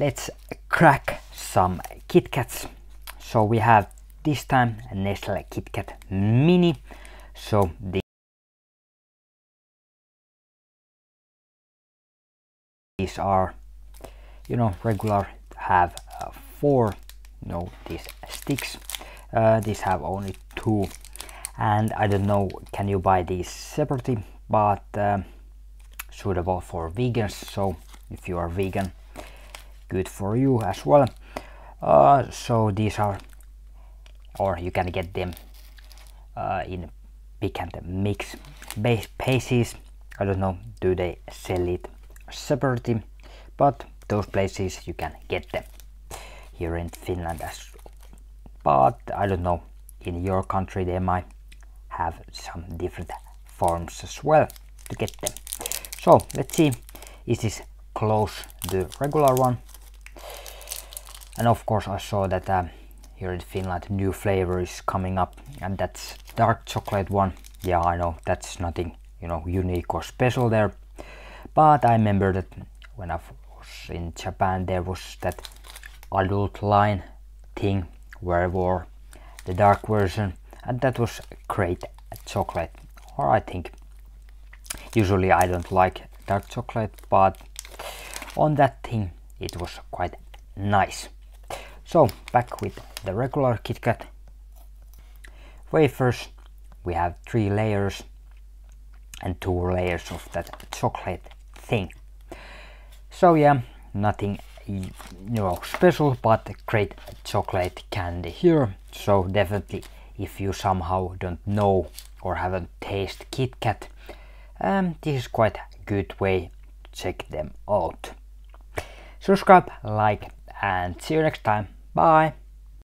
Let's crack some KitKats. So we have this time a Nestle KitKat Mini. So these are, you know, regular have 4, no, these sticks. These have only 2. And I don't know, can you buy these separately, but suitable for vegans. So if you are vegan, good for you as well. So these are, or you can get them in pick and mix base places. I don't know, do they sell it separately, but those places you can get them here in Finland as well. But I don't know, in your country they might have some different forms as well to get them. So let's see, is this close to the regular one? And of course I saw that here in Finland new flavor is coming up, and that's dark chocolate one. Yeah, I know, that's nothing, you know, unique or special there, but I remember that when I was in Japan there was that adult line thing where I wore the dark version, and that was great chocolate. Or I think usually I don't like dark chocolate, but on that thing it was quite nice. So back with the regular KitKat wafers, we have 3 layers and 2 layers of that chocolate thing. So yeah, nothing, you know, special, but great chocolate candy here. So definitely, if you somehow don't know or haven't tasted KitKat, this is quite a good way to check them out. Subscribe, like, and see you next time. Bye!